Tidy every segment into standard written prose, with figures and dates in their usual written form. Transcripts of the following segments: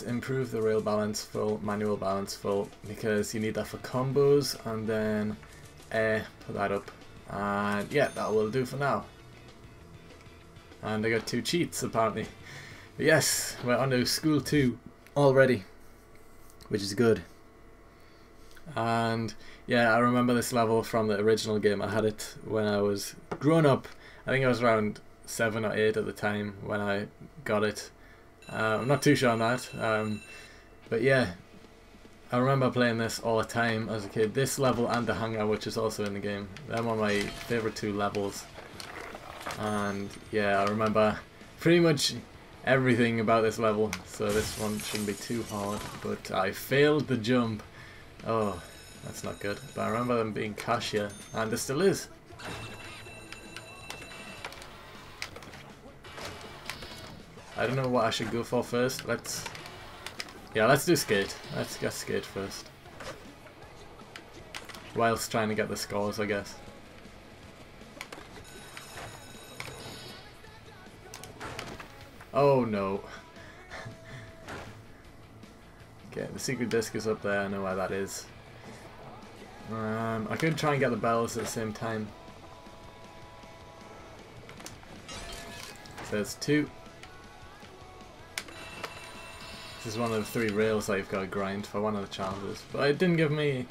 To improve the rail balance full, manual balance full, because you need that for combos, and then put that up, and yeah, that will do for now. And I got two cheats apparently. But yes, we're on to school 2 already, which is good. And yeah, I remember this level from the original game. I had it when I was grown up. I think I was around 7 or 8 at the time when I got it. I'm not too sure on that, but yeah, I remember playing this all the time as a kid. This level and the hangar, which is also in the game, they're one of my favourite two levels. And yeah, I remember pretty much everything about this level, so this one shouldn't be too hard. But I failed the jump. Oh, that's not good. But I remember them being cashier, and there still is. I don't know what I should go for first. Let's do skate. Let's get skate first. Whilst trying to get the scores, I guess. Oh no. Okay, the secret disc is up there. I know where that is. I could try and get the bells at the same time. So there's 2. This is one of the 3 rails that you've got to grind for one of the challenges, but it didn't give me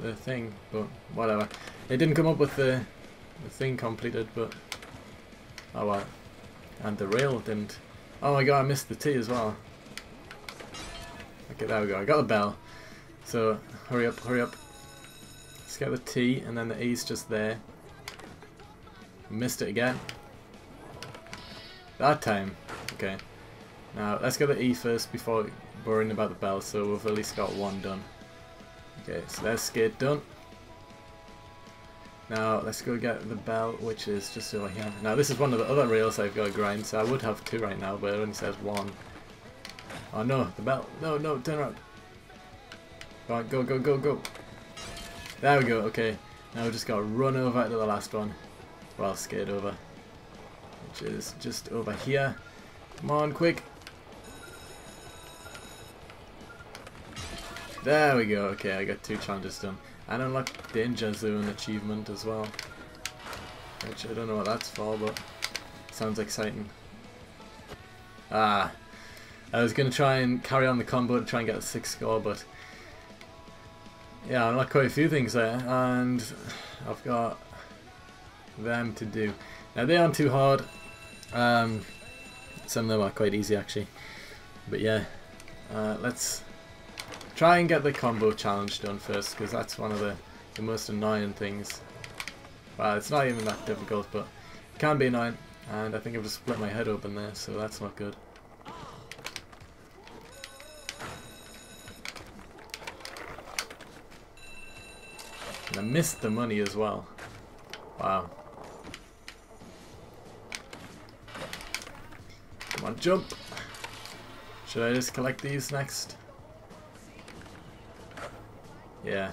the thing, but whatever. It didn't come up with the thing completed, but oh well. And the rail didn't. Oh my god, I missed the T as well. Okay, there we go, I got the bell. So, hurry up, hurry up. Let's get the T, and then the E's just there. Missed it again. That time, okay. Now, let's get the E first before worrying about the bell, so we've at least got one done. Okay, so there's skate done. Now, let's go get the bell, which is just over here. Now, this is one of the other rails I've got to grind, so I would have 2 right now, but it only says 1. Oh no, the bell. No, no, turn around. Go on, go, go, go, go. There we go, okay. Now we've just got to run over to the last one. Well, skate over. Which is just over here. Come on, quick. There we go, okay, I got 2 challenges done. And unlocked Danger Zone achievement as well. Which I don't know what that's for, but sounds exciting. I was going to try and carry on the combo to try and get a 6 score, but yeah, I unlocked quite a few things there, and I've got them to do. Now, they aren't too hard. Some of them are quite easy actually. But yeah, let's try and get the combo challenge done first, because that's one of the most annoying things. Well, it's not even that difficult, but it can be annoying, and I think I've just split my head open there, so that's not good. And I missed the money as well. Wow. Come on, jump! Should I just collect these next? Yeah.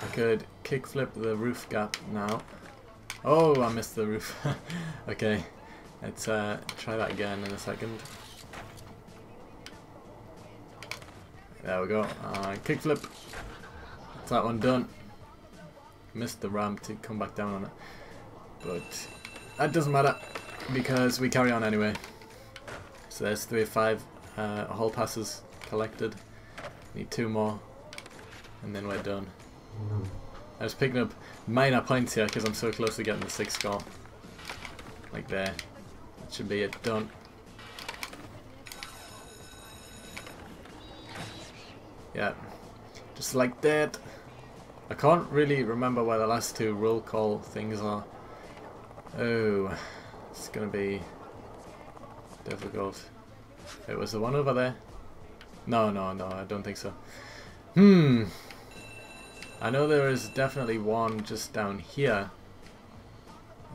I could kickflip the roof gap now. Oh, I missed the roof. Okay, let's try that again in a second. There we go. Kickflip. That's that one done. Missed the ramp to come back down on it. But that doesn't matter, because we carry on anyway. So there's 3 of 5 whole passes collected. Need 2 more, and then we're done. I was picking up minor points here because I'm so close to getting the 6 score. Like there. That should be it. Done. Yeah. Just like that. I can't really remember where the last 2 roll call things are. Oh. It's going to be difficult. It was the one over there. No, no, no, I don't think so. I know there is definitely one just down here.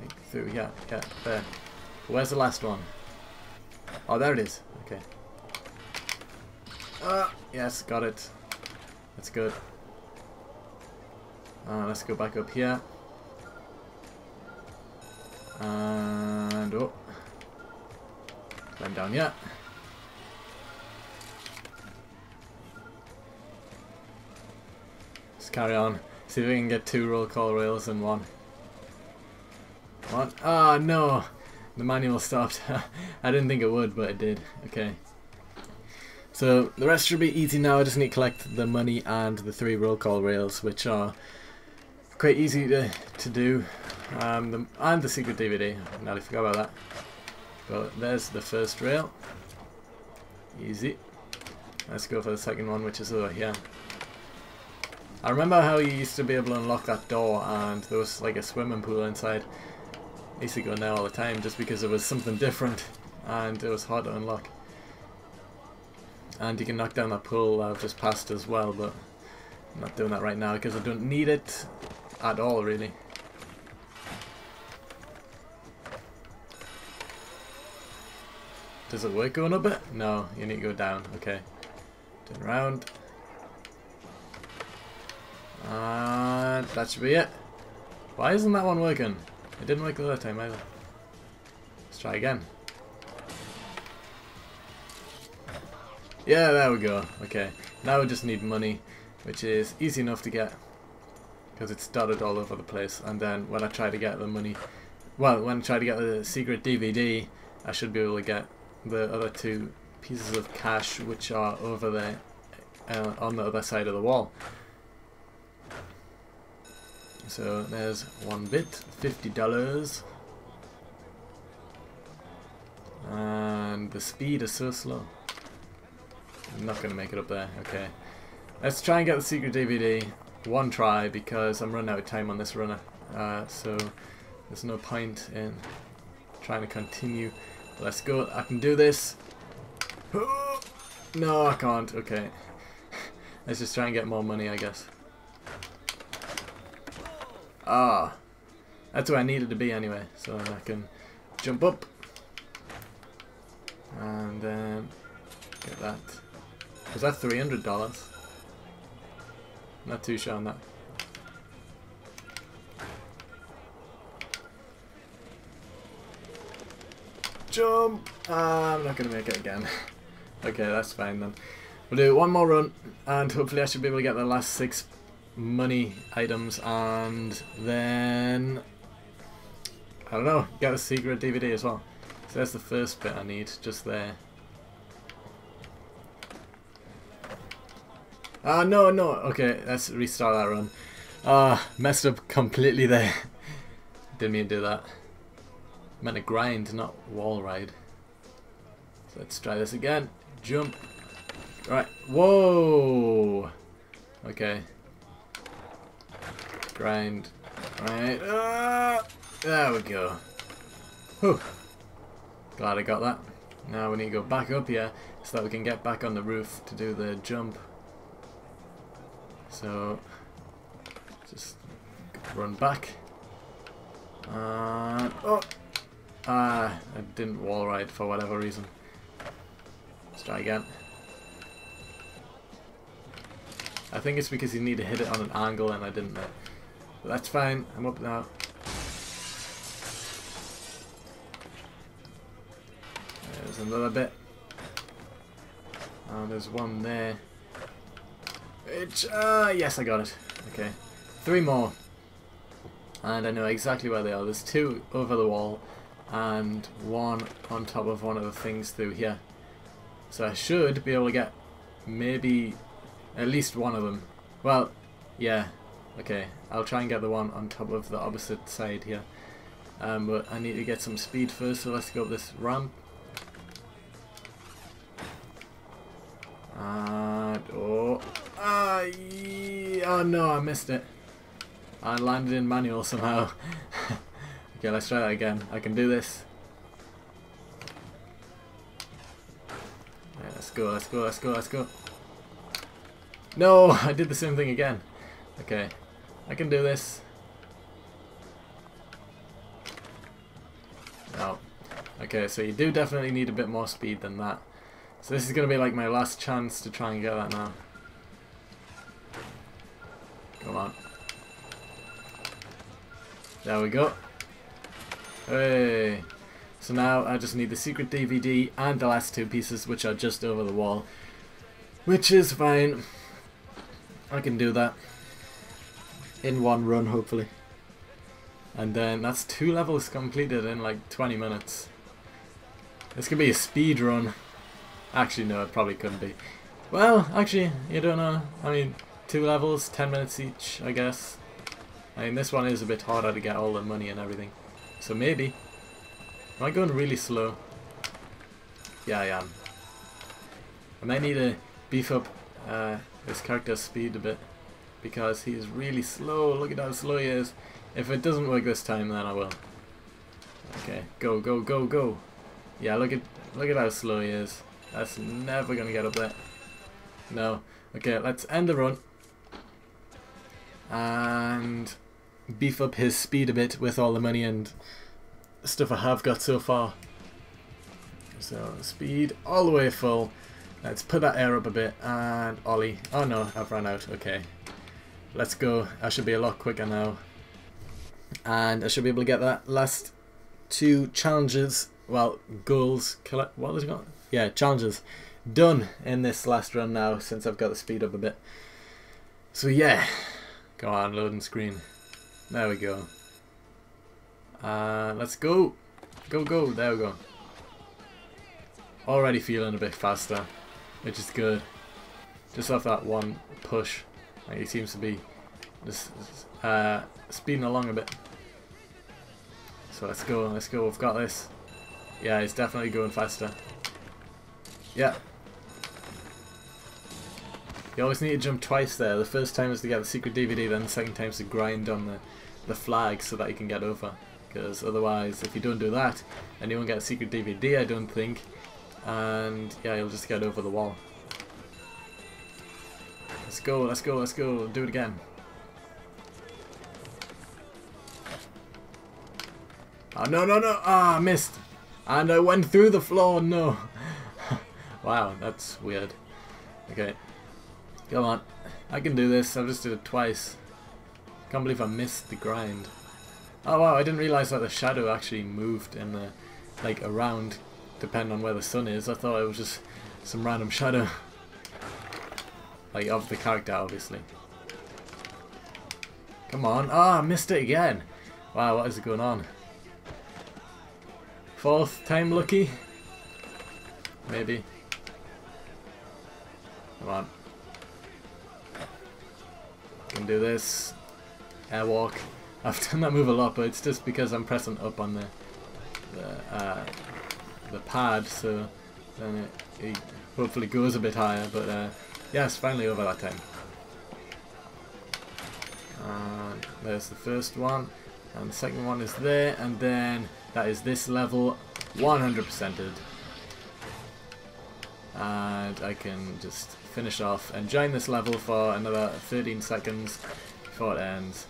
Like through, yeah, there. Where's the last one? Oh, there it is. Okay. Yes, got it. That's good. Let's go back up here. And oh, climb down here. Let's carry on. See if we can get 2 roll call rails and 1. What? Ah, no! The manual stopped. I didn't think it would, but it did. Okay. So the rest should be easy now. I just need to collect the money and the 3 roll call rails, which are quite easy to do. And the secret DVD. I nearly forgot about that. But there's the first rail. Easy. Let's go for the second one, which is over here. I remember how you used to be able to unlock that door and there was like a swimming pool inside. I used to go in there all the time just because it was something different and it was hard to unlock. And you can knock down that pool that I've just passed as well, but I'm not doing that right now because I don't need it at all really. Does it work going up it? No, you need to go down. Okay. Turn around. And that should be it. Why isn't that one working? It didn't work the other time either. Let's try again. Yeah, there we go. Okay, now we just need money, which is easy enough to get because it's dotted all over the place. And then when I try to get the money, well, when I try to get the secret DVD, I should be able to get the other 2 pieces of cash, which are over there on the other side of the wall. So there's 1 bit, $50, and the speed is so slow. I'm not going to make it up there. Okay, let's try and get the secret DVD 1 try because I'm running out of time on this runner, so there's no point in trying to continue. Let's go, I can do this. No, I can't. Okay, let's just try and get more money, I guess. Ah, that's where I needed to be anyway, so I can jump up and then get that. Was that $300? Not too sure on that. Jump! I'm not going to make it again. Okay, that's fine then. We'll do 1 more run and hopefully I should be able to get the last 6 money items and then I don't know, get a secret DVD as well. So that's the first bit I need, just there. Ah, no, okay, let's restart that run. Messed up completely there. Didn't mean to do that. Meant to grind, not wall ride. So let's try this again. Jump. Alright, whoa! Okay. Grind. Right. There we go. Whew. Glad I got that. Now we need to go back up here so that we can get back on the roof to do the jump. So just run back. I didn't wall ride for whatever reason. Let's try again. I think it's because you need to hit it on an angle and I didn't know. But that's fine, I'm up now. There's another bit. And there's 1 there. Which, yes, I got it. Okay, 3 more. And I know exactly where they are. There's 2 over the wall and 1 on top of one of the things through here. So I should be able to get maybe at least 1 of them. Well, yeah. Okay, I'll try and get the one on top of the opposite side here. But I need to get some speed first, so let's go up this ramp. And oh no, I missed it. I landed in manual somehow. Okay, let's try that again. I can do this. Yeah, let's go. No, I did the same thing again. Okay. I can do this. Oh. Okay, so you do definitely need a bit more speed than that. So this is going to be like my last chance to try and get that now. Come on. There we go. Hey. So now I just need the secret DVD and the last two pieces, which are just over the wall. Which is fine. I can do that. In one run, hopefully. And then that's two levels completed in like 20 minutes. This could be a speed run. Actually, no, it probably couldn't be. Well, actually, you don't know. I mean, two levels, 10 minutes each, I guess. I mean, this one is a bit harder to get all the money and everything. So maybe. Am I going really slow? Yeah, I am. I might need to beef up this character's speed a bit. Because he is really slow. Look at how slow he is. If it doesn't work this time, then I will. Okay, go, go, go, go. Yeah, look at how slow he is. That's never going to get up there. No. Okay, let's end the run. And beef up his speed a bit with all the money and stuff I have got so far. So, speed all the way full. Let's put that air up a bit. And ollie. Oh no, I've run out. Okay. Let's go. I should be a lot quicker now. And I should be able to get that last two challenges. Well, goals. Collect, what was it called? Yeah, challenges. Done in this last run now, since I've got the speed up a bit. So yeah. Go on, loading screen. There we go. Let's go. Go, go. There we go. Already feeling a bit faster, which is good. Just off that one push. Like, he seems to be just speeding along a bit. So let's go. Let's go. We've got this. Yeah, he's definitely going faster. Yeah. You always need to jump twice there. The first time is to get the secret DVD, then the second time is to grind on the flag so that you can get over. Because otherwise, if you don't do that, then you won't get a secret DVD, I don't think. And yeah, you'll just get over the wall. Let's go, let's go, let's go. Do it again. Oh, no, no, no. Ah, I missed. And I went through the floor. No. Wow, that's weird. Okay. Come on. I can do this. I've just did it twice. Can't believe I missed the grind. Oh wow, I didn't realise that the shadow actually moved in the, like, around, depending on where the sun is. I thought it was just some random shadow. Like, of the character, obviously. Come on. Ah, I missed it again. Wow, what is going on? Fourth time lucky? Maybe. Come on. Can do this. Airwalk. I've done that move a lot, but it's just because I'm pressing up on the pad, so then it hopefully goes a bit higher. But yeah, it's finally over that time. And there's the first one, and the second one is there, and then. That is this level 100%ed. And I can just finish off and join this level for another 13 seconds before it ends.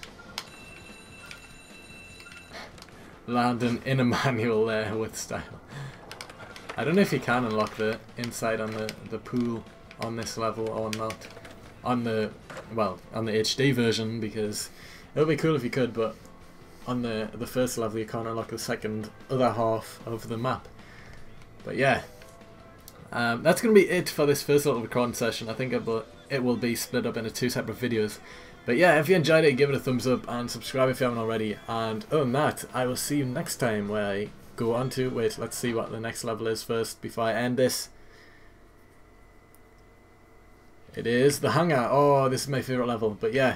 Landing in a manual there with style. I don't know if you can unlock the inside on the pool on this level or not. On the, well, on the HD version, because it would be cool if you could, but on the first level you can't unlock the second other half of the map. But yeah, that's going to be it for this first little recording session. I think it will be split up into two separate videos. But yeah, if you enjoyed it, give it a thumbs up and subscribe if you haven't already. And other than that, I will see you next time where I go on to... Wait, let's see what the next level is first before I end this. It is the hangar. Oh, this is my favourite level. But yeah.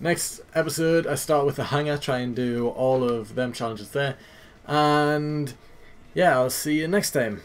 Next episode, I start with the hangar, try and do all of them challenges there. And yeah, I'll see you next time.